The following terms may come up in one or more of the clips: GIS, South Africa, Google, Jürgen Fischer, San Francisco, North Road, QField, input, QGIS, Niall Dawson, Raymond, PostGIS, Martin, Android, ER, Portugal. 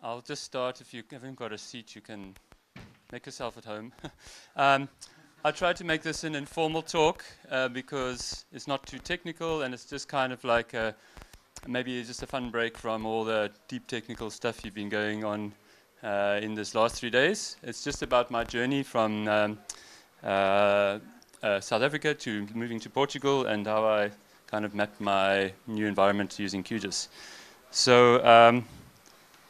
I'll just start. If you haven't got a seat, you can make yourself at home. I tried to make this an informal talk because it's not too technical, and it's just kind of like maybe just a fun break from all the deep technical stuff you've been going on in this last 3 days. It's just about my journey from South Africa to moving to Portugal and how I kind of mapped my new environment using QGIS. So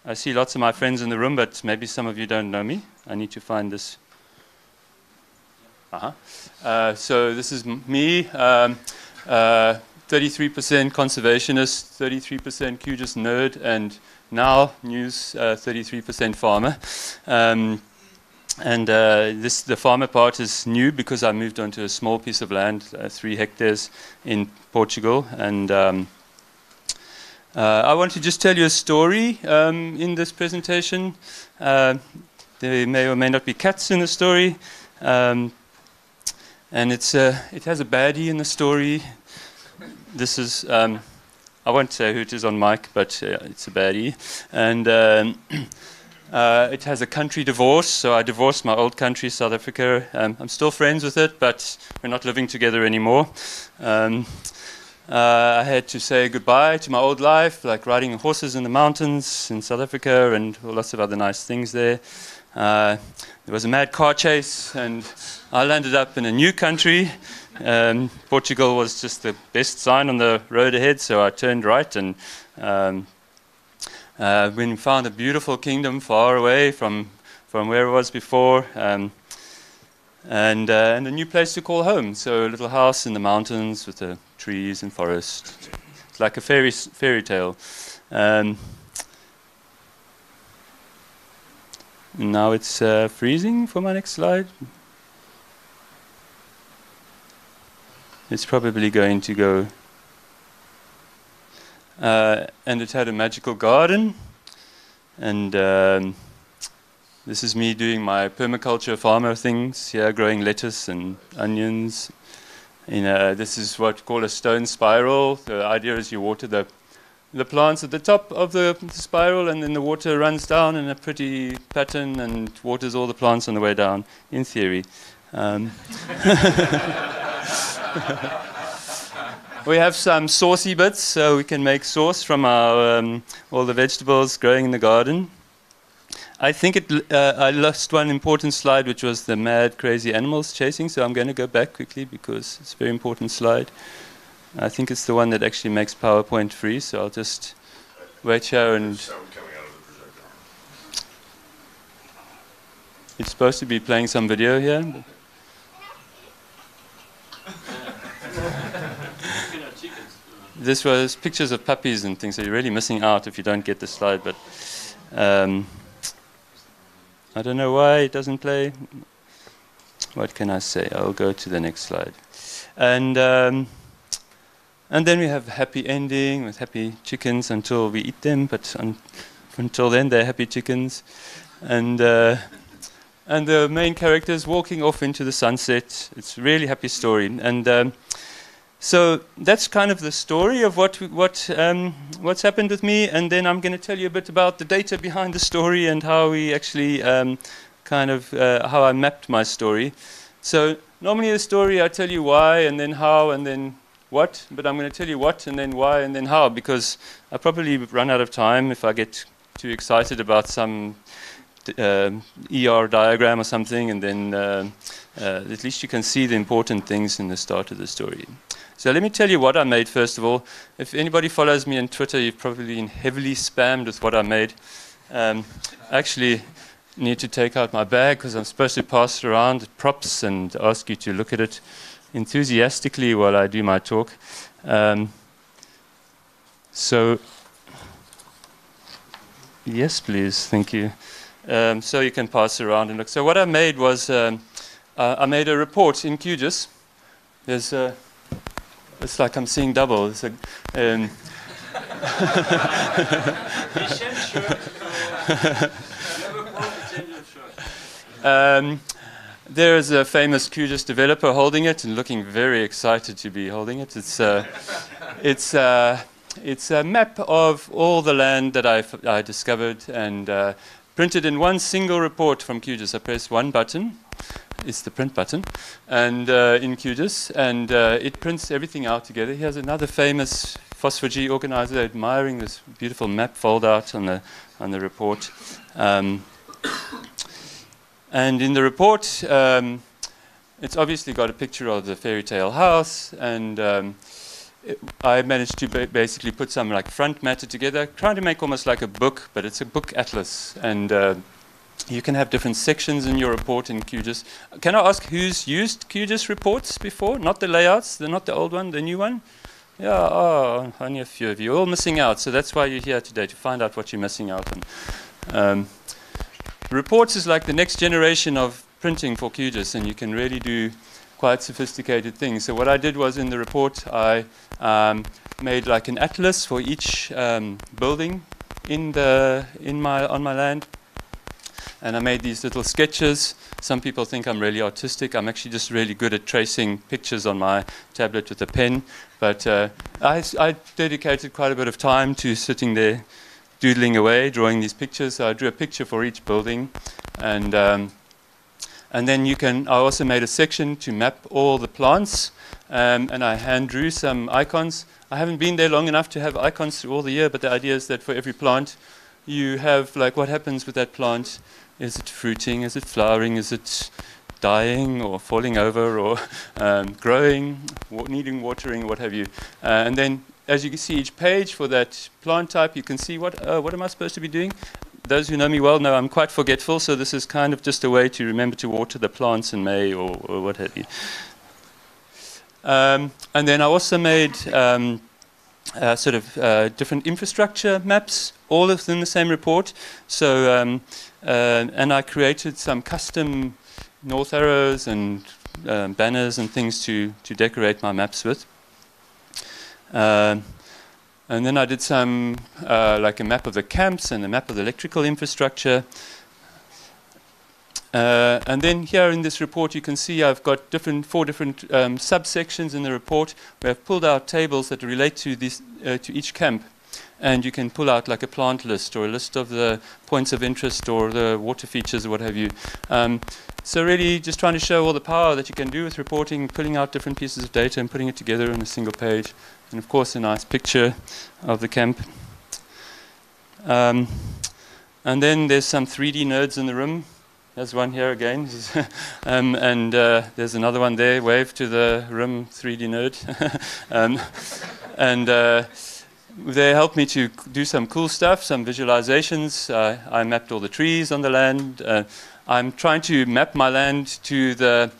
I see lots of my friends in the room, but maybe some of you don't know me. I need to find this. So this is me, 33% conservationist, 33% QGIS nerd, and now news 33% farmer. The farmer part is new because I moved onto a small piece of land, 3 hectares in Portugal, and I want to just tell you a story in this presentation. There may or may not be cats in the story, and it has a baddie in the story. This is I won't say who it is on mic, but it's a baddie, and. It has a country divorce, so I divorced my old country, South Africa. I'm still friends with it, but we're not living together anymore. I had to say goodbye to my old life, like riding horses in the mountains in South Africa and lots of other nice things there. There was a mad car chase, and I landed up in a new country. Portugal was just the best sign on the road ahead, so I turned right and we found a beautiful kingdom far away from where it was before, and a new place to call home. So a little house in the mountains with the trees and forest. It's like a fairy tale. Now it's freezing for my next slide. It's probably going to go. And it had a magical garden, and this is me doing my permaculture farmer things here, growing lettuce and onions. This is what we call a stone spiral. The idea is you water the plants at the top of the spiral, and then the water runs down in a pretty pattern and waters all the plants on the way down, in theory. We have some saucy bits, so we can make sauce from our, all the vegetables growing in the garden. I think I lost one important slide, which was the mad, crazy animals chasing, so I'm going to go back quickly because it's a very important slide. I think it's the one that actually makes PowerPoint free, so I'll just wait here and... It's supposed to be playing some video here. This was pictures of puppies and things, so you're really missing out if you don't get this slide, but I don't know why it doesn't play. What can I say? I'll go to the next slide. And then we have a happy ending with happy chickens until we eat them, but until then they're happy chickens. And the main character is walking off into the sunset. It's a really happy story. And so that's kind of the story of what's happened with me, and then I'm going to tell you a bit about the data behind the story and how we actually how I mapped my story. So normally the story I tell you why and then how and then what, but I'm going to tell you what and then why and then how, because I probably run out of time if I get too excited about some ER diagram or something, and then at least you can see the important things in the start of the story. So let me tell you what I made first of all. If anybody follows me on Twitter, you've probably been heavily spammed with what I made. I actually need to take out my bag because I'm supposed to pass around props and ask you to look at it enthusiastically while I do my talk. So, yes please, thank you. So you can pass around and look. So what I made was, I made a report in QGIS. There's a... It's like I'm seeing double. It's a, there is a famous QGIS developer holding it and looking very excited to be holding it. It's It's a map of all the land that I discovered and printed in one single report from QGIS. I press one button, it's the print button, and in QGIS, and it prints everything out together. Here's another famous PhosphoG organizer admiring this beautiful map fold out on the report. And in the report, it's obviously got a picture of the fairy tale house, and I managed to basically put some like front matter together, trying to make almost like a book, but it's a book atlas. And you can have different sections in your report in QGIS. Can I ask who's used QGIS reports before? Not the layouts, not the old one, the new one? Yeah, oh, only a few of you. You're all missing out, so that's why you're here today, to find out what you're missing out on. Reports is like the next generation of printing for QGIS, and you can really do quite sophisticated things. So what I did was, in the report, I made like an atlas for each building on my land, and I made these little sketches. Some people think I'm really artistic. I'm actually just really good at tracing pictures on my tablet with a pen. But I dedicated quite a bit of time to sitting there doodling away, drawing these pictures. So I drew a picture for each building, and then you can, I also made a section to map all the plants, and I hand drew some icons. I haven't been there long enough to have icons through all the year, but the idea is that for every plant, you have like what happens with that plant. Is it fruiting? Is it flowering? Is it dying or falling over or growing, needing watering, what have you. And then as you can see each page for that plant type, you can see what am I supposed to be doing? Those who know me well know I'm quite forgetful, so this is kind of just a way to remember to water the plants in May or what have you. And then I also made sort of different infrastructure maps, all of them the same report. So, and I created some custom north arrows and banners and things to decorate my maps with. And then I did some, like a map of the camps and a map of the electrical infrastructure. And then here in this report, you can see I've got four different subsections in the report where I've pulled out tables that relate to this to each camp. And you can pull out like a plant list or a list of the points of interest or the water features or what have you. So really just trying to show all the power that you can do with reporting, pulling out different pieces of data and putting it together on a single page. And of course a nice picture of the camp. And then there's some 3D nerds in the room. There's one here again. And there's another one there. Wave to the room, 3D nerd. And they helped me to do some cool stuff, some visualizations. I mapped all the trees on the land. I'm trying to map my land to the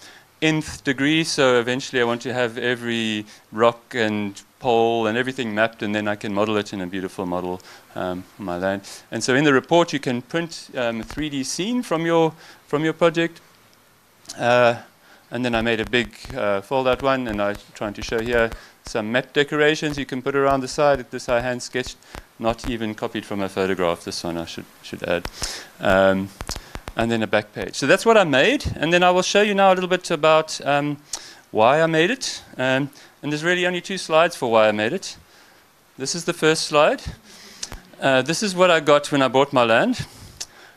nth degree, so eventually I want to have every rock and pole and everything mapped, and then I can model it in a beautiful model on my land. And so in the report you can print a 3D scene from your project. And then I made a big fold-out one, and I'm trying to show here some map decorations you can put around the side. This I hand-sketched, not even copied from a photograph, this one I should add. And then a back page. So that's what I made, and then I will show you now a little bit about why I made it. And there's really only two slides for why I made it. This is the first slide. This is what I got when I bought my land.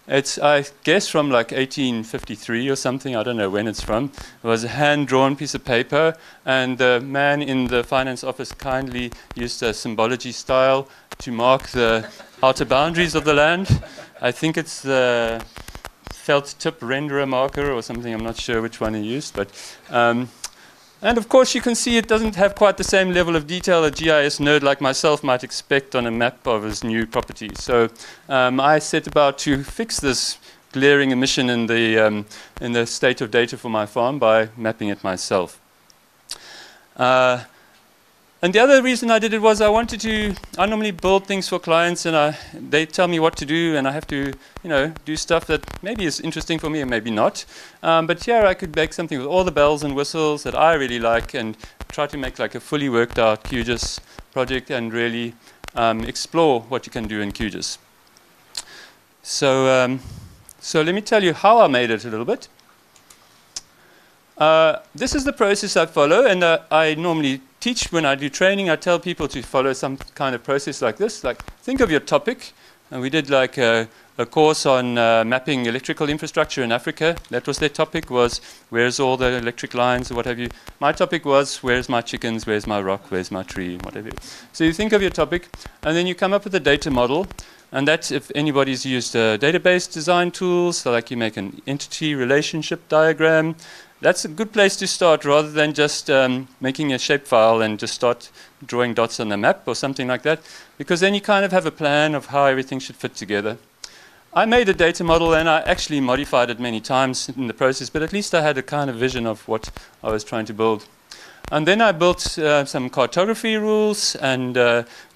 It's, I guess, from like 1853 or something. I don't know when it's from. It was a hand-drawn piece of paper, and the man in the finance office kindly used a symbology style to mark the outer boundaries of the land. I think it's the felt tip renderer marker or something. I'm not sure which one he used, but. And of course you can see it doesn't have quite the same level of detail a GIS nerd like myself might expect on a map of his new property. So I set about to fix this glaring omission in the state of data for my farm by mapping it myself. And the other reason I did it was I normally build things for clients, and they tell me what to do, and I have to, you know, do stuff that maybe is interesting for me and maybe not. But here I could make something with all the bells and whistles that I really like and try to make like a fully worked out QGIS project and really explore what you can do in QGIS. So, so let me tell you how I made it a little bit. This is the process I follow, and I normally teach, when I do training, I tell people to follow some kind of process like this. Like, think of your topic. And we did like a course on mapping electrical infrastructure in Africa. That was their topic, was where's all the electric lines or what have you. My topic was where's my chickens, where's my rock, where's my tree, whatever. So you think of your topic, and then you come up with a data model. And that's if anybody's used database design tools, so like you make an entity relationship diagram. That's a good place to start rather than just making a shapefile and just start drawing dots on the map or something like that, because then you kind of have a plan of how everything should fit together. I made a data model and I actually modified it many times in the process, but at least I had a kind of vision of what I was trying to build. And then I built some cartography rules and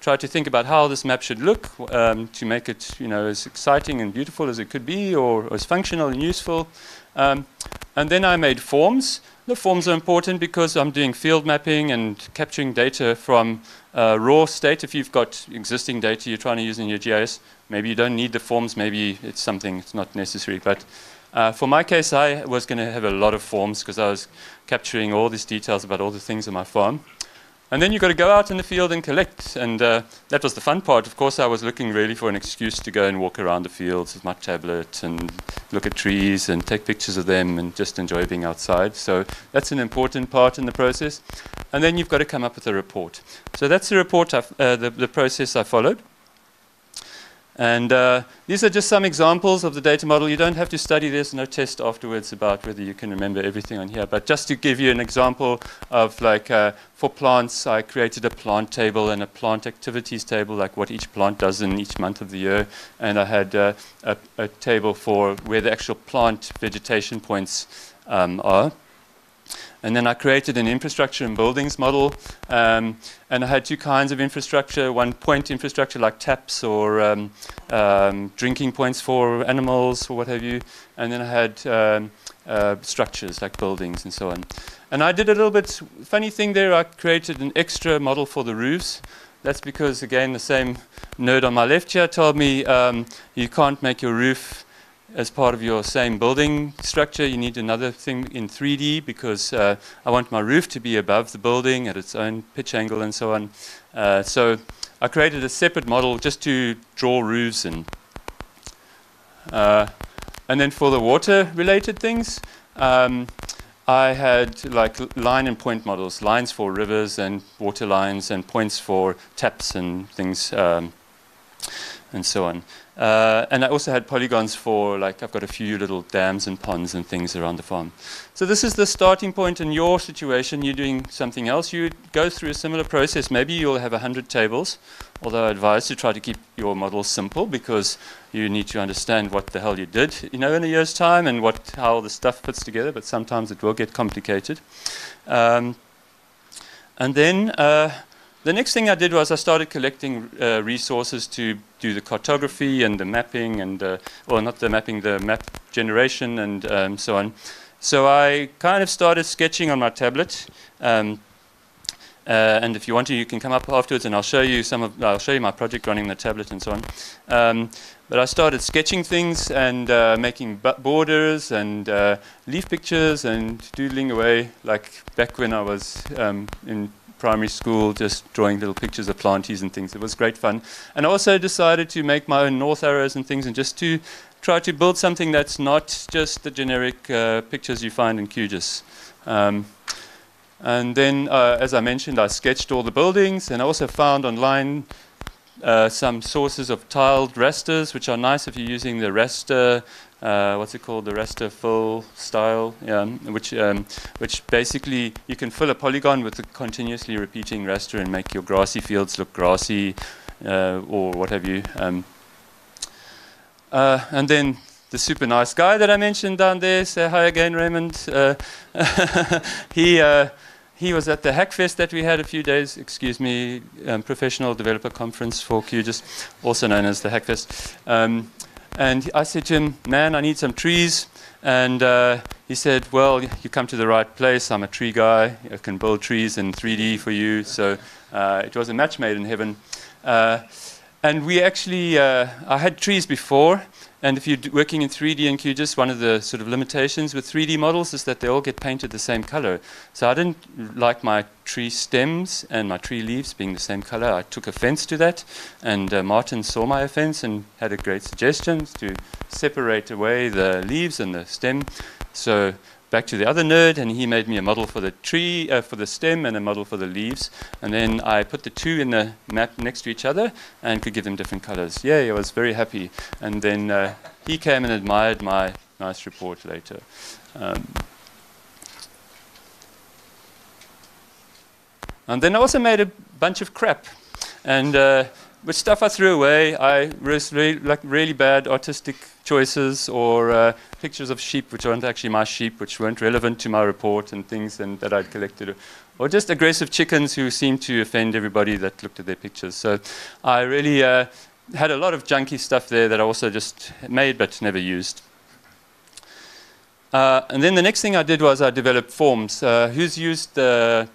tried to think about how this map should look to make it, you know, as exciting and beautiful as it could be, or as functional and useful. And then I made forms. The forms are important because I'm doing field mapping and capturing data from raw state. If you've got existing data you're trying to use in your GIS, maybe you don't need the forms, maybe it's something that's not necessary. But for my case, I was going to have a lot of forms because I was capturing all these details about all the things on my farm. And then you've got to go out in the field and collect. And that was the fun part. Of course, I was looking really for an excuse to go and walk around the fields with my tablet and look at trees and take pictures of them and just enjoy being outside. So that's an important part in the process. And then you've got to come up with a report. So that's the report, the process I followed. And these are just some examples of the data model. You don't have to study this, no test afterwards about whether you can remember everything on here. But just to give you an example of, like, for plants, I created a plant table and a plant activities table, like what each plant does in each month of the year. And I had a table for where the actual plant vegetation points are. And then I created an infrastructure and buildings model, and I had two kinds of infrastructure, one point infrastructure like taps or drinking points for animals or what have you, and then I had structures like buildings and so on. And I did a little bit funny thing there. I created an extra model for the roofs. That's because, again, the same nerd on my left here told me you can't make your roof as part of your same building structure. You need another thing in 3D because I want my roof to be above the building at its own pitch angle and so on. So I created a separate model just to draw roofs in. And then for the water related things, I had like line and point models, lines for rivers and water lines and points for taps and things and so on. And I also had polygons for, like, I've got a few little dams and ponds and things around the farm. So this is the starting point in your situation. You're doing something else. You go through a similar process. Maybe you'll have 100 tables, although I advise to try to keep your models simple because you need to understand what the hell you did, you know, in a year's time and how the stuff fits together, but sometimes it will get complicated. And then the next thing I did was I started collecting resources to do the cartography and the mapping and, well, not the mapping, the map generation and so on. So I kind of started sketching on my tablet. And if you want to, you can come up afterwards and I'll show you I'll show you my project running the tablet and so on. But I started sketching things and making borders and leaf pictures and doodling away, like back when I was in primary school, just drawing little pictures of planties and things. It was great fun. And I also decided to make my own north arrows and things and just to try to build something that's not just the generic pictures you find in QGIS. And then, as I mentioned, I sketched all the buildings, and I also found online some sources of tiled rasters, which are nice if you're using the raster, the raster fill style, which basically you can fill a polygon with a continuously repeating raster and make your grassy fields look grassy or what have you. And then the super nice guy that I mentioned down there, say hi again, Raymond. He was at the Hackfest that we had a few days, Professional Developer Conference for QGIS, also known as the Hackfest. And I said to him, man, I need some trees. And he said, well, you come to the right place. I'm a tree guy. I can build trees in 3D for you. So it was a match made in heaven. And we actually, I had trees before, and if you're working in 3D and QGIS, one of the sort of limitations with 3D models is that they all get painted the same color. So I didn't like my tree stems and my tree leaves being the same color. I took offense to that, and Martin saw my offense and had a great suggestion to separate away the leaves and the stem. So back to the other nerd, and he made me a model for the tree, for the stem, and a model for the leaves, and then I put the two in the map next to each other and could give them different colors. Yay, I was very happy. And then he came and admired my nice report later. And then I also made a bunch of crap, and which stuff I threw away. I was really, like, really bad artistic choices, or pictures of sheep which aren't actually my sheep, which weren't relevant to my report, and things and that I'd collected, or just aggressive chickens who seemed to offend everybody that looked at their pictures. So I really had a lot of junky stuff there that I also just made but never used. And then the next thing I did was I developed forms. Who's used the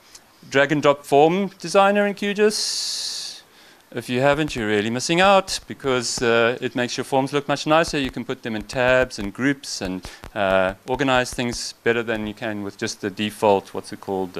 drag and drop form designer in QGIS? If you haven't, you're really missing out, because it makes your forms look much nicer. You can put them in tabs and groups and organize things better than you can with just the default, what's it called,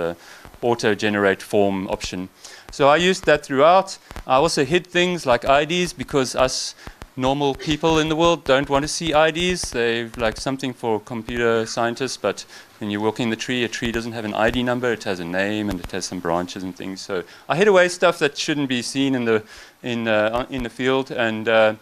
auto-generate form option. So I used that throughout. I also hid things like IDs, because us normal people in the world don't want to see IDs. They like something for computer scientists, but when you're walking the tree, a tree doesn't have an ID number, it has a name and it has some branches and things. So I hid away stuff that shouldn't be seen in the field, and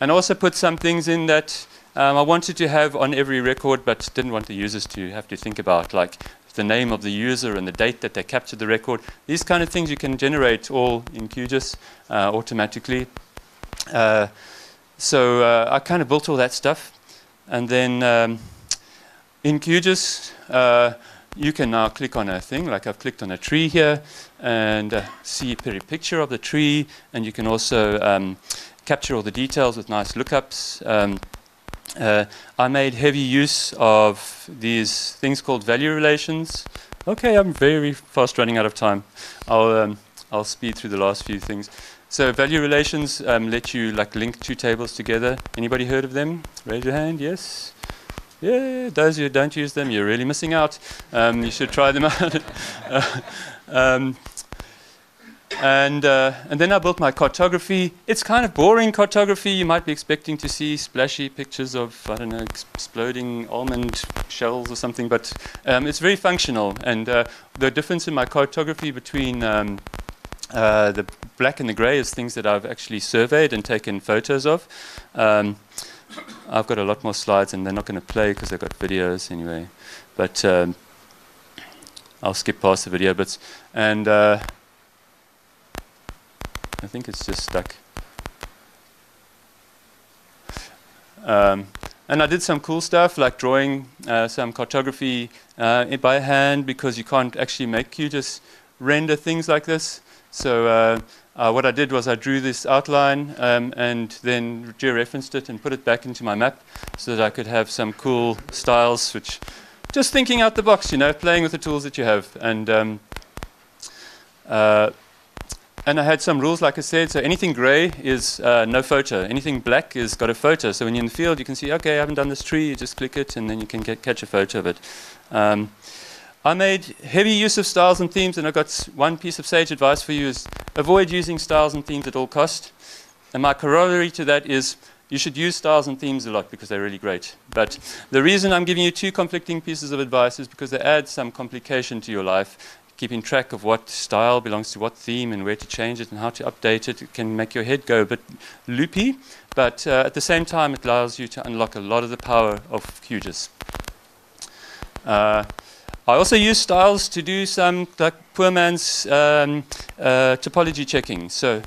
also put some things in that I wanted to have on every record but didn't want the users to have to think about, like the name of the user and the date that they captured the record. These kind of things you can generate all in QGIS automatically. So I kind of built all that stuff, and then in QGIS you can now click on a thing, like I've clicked on a tree here, and see a picture of the tree, and you can also capture all the details with nice lookups. I made heavy use of these things called value relations. Okay, I'm very fast running out of time. I'll speed through the last few things. So value relations let you like link two tables together. Anybody heard of them? Raise your hand, yes? Yeah, those who don't use them, you're really missing out. You should try them out. And then I built my cartography. It's kind of boring cartography. You might be expecting to see splashy pictures of, I don't know, exploding almond shells or something, but it's very functional. And the difference in my cartography between the black and the grey is things that I've actually surveyed and taken photos of. I've got a lot more slides, and they're not going to play because they've got videos anyway. But I'll skip past the video bits. And I think it's just stuck. And I did some cool stuff, like drawing some cartography by hand, because you can't actually make QGIS render things like this. So what I did was I drew this outline and then georeferenced it and put it back into my map so that I could have some cool styles, which just thinking out the box, you know, playing with the tools that you have. And I had some rules, like I said. So anything gray is no photo. Anything black has got a photo. So when you're in the field, you can see, okay, I haven't done this tree. You just click it, and then you can catch a photo of it. I made heavy use of styles and themes, and I've got one piece of sage advice for you is avoid using styles and themes at all cost. And my corollary to that is you should use styles and themes a lot because they're really great. But the reason I'm giving you two conflicting pieces of advice is because they add some complication to your life. Keeping track of what style belongs to what theme and where to change it and how to update it, it can make your head go a bit loopy. But at the same time, it allows you to unlock a lot of the power of QGIS. I also use styles to do some like poor man's topology checking. So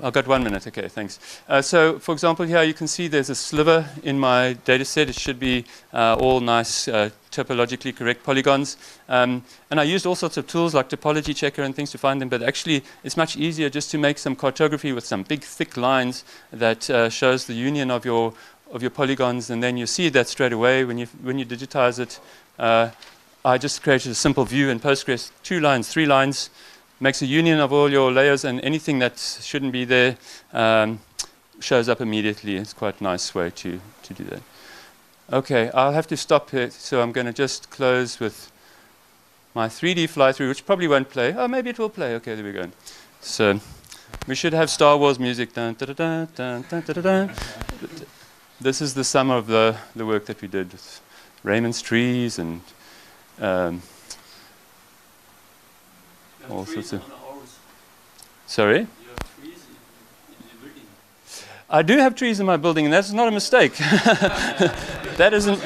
I've got 1 minute, okay, thanks. So for example, here you can see there's a sliver in my data set. It should be all nice topologically correct polygons. And I used all sorts of tools like topology checker and things to find them, but actually it's much easier just to make some cartography with some big thick lines that shows the union of your polygons, and then you see that straight away when you digitize it. I just created a simple view in PostGIS, 2 lines, 3 lines, makes a union of all your layers, and anything that shouldn't be there shows up immediately. It's quite a nice way to do that. Okay, I'll have to stop here, so I'm going to just close with my 3D fly-through, which probably won't play. Oh, maybe it will play. Okay, there we go. So we should have Star Wars music. Dun, da, da, da, dun, da, da, da. This is the sum of the work that we did with Raymond's trees and all sorts of. Sorry? You have trees in your building. I do have trees in my building, and that's not a mistake. That isn't.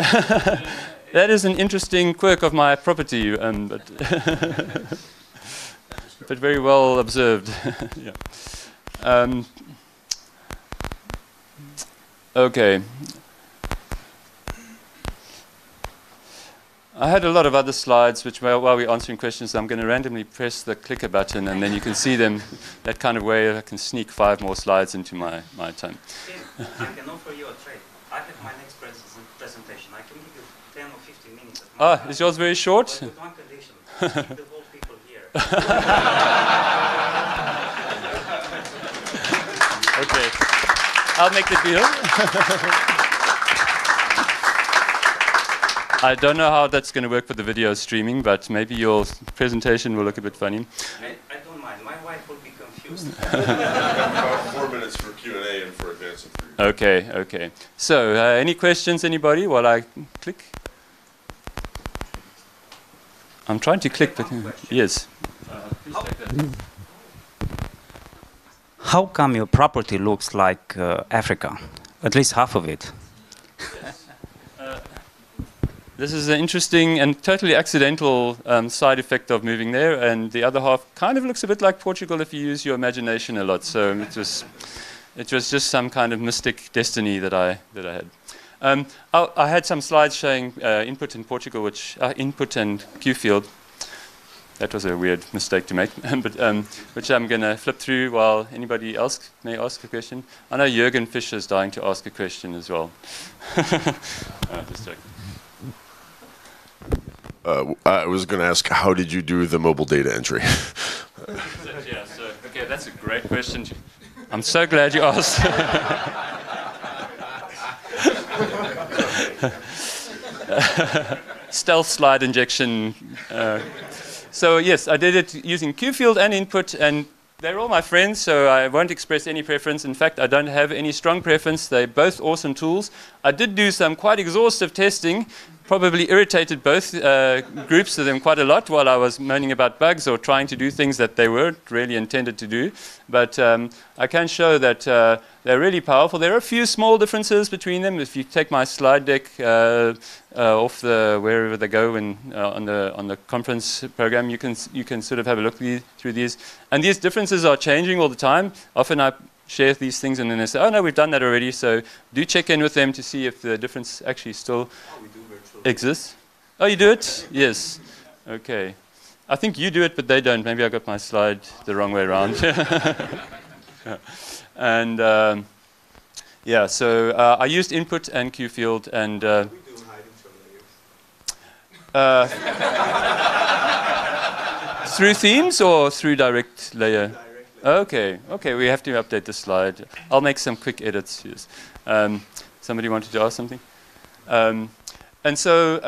That is an interesting quirk of my property, but but very well observed. Yeah. Okay. I had a lot of other slides, which while we're answering questions, I'm going to randomly press the clicker button, and then you can see them. That kind of way, I can sneak 5 more slides into my time. I can offer you a trade. I have my next presentation. I can give you 10 or 15 minutes. Ah, is yours very short? With one condition. Keep the whole people here. Okay. I'll make the deal. I don't know how that's going to work for the video streaming, but maybe your presentation will look a bit funny. I don't mind. My wife will be confused. About 4 minutes for Q&A and for advanced. Okay, okay. So, any questions, anybody, while I click? I'm trying to click, but yes. How come your property looks like Africa? At least half of it. Yes. This is an interesting and totally accidental side effect of moving there, and the other half kind of looks a bit like Portugal if you use your imagination a lot. So it was. It was just some kind of mystic destiny that I had. I had some slides showing input in Portugal, which input and QField. That was a weird mistake to make, but which I'm going to flip through while anybody else may ask a question. I know Jürgen Fischer is dying to ask a question as well. Just joking. I was going to ask, how did you do the mobile data entry? Yeah. So okay, that's a great question. I'm so glad you asked. Stealth slide injection. So yes, I did it using QField and input, and they're all my friends, so I won't express any preference. In fact, I don't have any strong preference. They're both awesome tools. I did do some quite exhaustive testing, probably irritated both groups of them quite a lot while I was moaning about bugs or trying to do things that they weren't really intended to do. But I can show that they're really powerful. There are a few small differences between them. If you take my slide deck off the wherever they go in, on the conference program, you can sort of have a look through these. And these differences are changing all the time. Often I share these things and then they say, oh no, we've done that already. So do check in with them to see if the difference actually still exists. Oh, you do it? Yes. Okay. I think you do it, but they don't. Maybe I got my slide the wrong way around. Yeah. And yeah, so I used input and QField, and we do hiding from layers. Through themes or through direct layer? Direct layer. Okay, okay, we have to update the slide. I'll make some quick edits. Yes. Somebody wanted to ask something? And so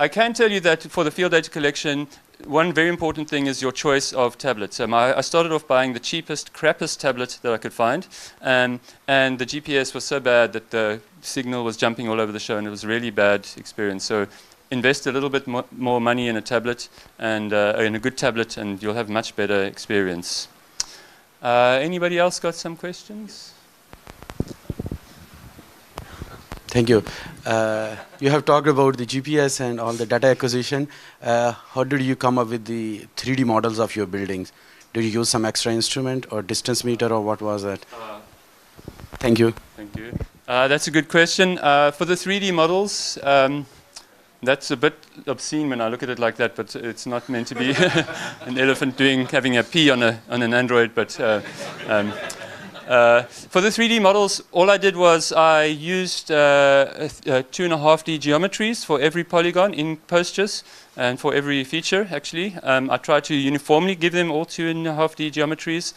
I can tell you that for the field data collection, one very important thing is your choice of tablet. So I started off buying the cheapest, crappiest tablet that I could find. And the GPS was so bad that the signal was jumping all over the show, and it was a really bad experience. So invest a little bit more money in a tablet, and in a good tablet, and you'll have much better experience. Anybody else got some questions? Thank you. You have talked about the GPS and all the data acquisition. How did you come up with the 3D models of your buildings? Did you use some extra instrument or distance meter, or what was that? Thank you. Thank you. That's a good question. For the 3D models, that's a bit obscene when I look at it like that, but it's not meant to be an elephant having a pee on an Android, but. For the 3D models, all I did was I used 2.5D geometries for every polygon in PostGIS, and for every feature, actually. I try to uniformly give them all 2.5D geometries,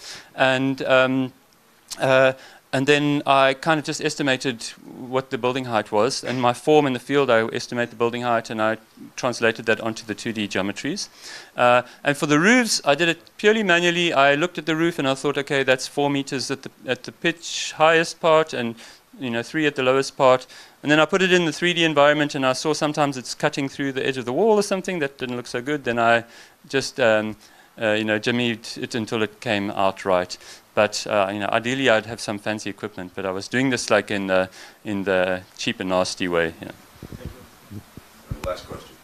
and then I kind of just estimated what the building height was. And my form in the field, I estimate the building height, and I translated that onto the 2D geometries. And for the roofs, I did it purely manually. I looked at the roof and I thought, okay, that's 4 meters at the pitch highest part, and 3 at the lowest part. And then I put it in the 3D environment, and I saw sometimes it's cutting through the edge of the wall or something. That didn't look so good. Then I just jimmied it until it came out right. But ideally, I'd have some fancy equipment. But I was doing this like in the cheap and nasty way. Yeah. Thank you. Last question.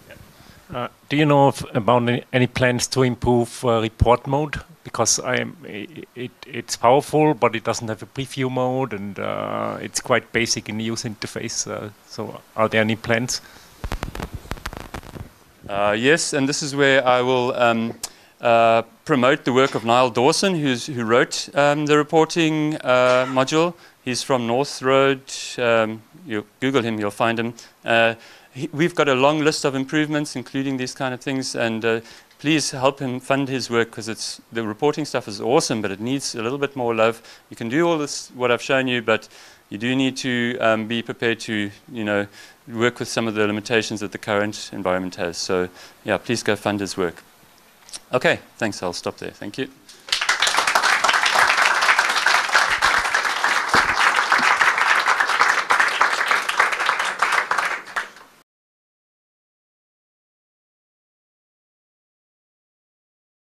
Yeah. Do you know about any plans to improve report mode? Because it's powerful, but it doesn't have a preview mode, and it's quite basic in the user interface. So, are there any plans? Yes, and this is where I will. Promote the work of Niall Dawson, who wrote the reporting module. He's from North Road. You Google him, you'll find him. We've got a long list of improvements, including these kind of things, and please help him fund his work, because the reporting stuff is awesome, but it needs a little bit more love. You can do all this, what I've shown you, but you do need to be prepared to work with some of the limitations that the current environment has. So yeah, please go fund his work. Okay, thanks. I'll stop there. Thank you.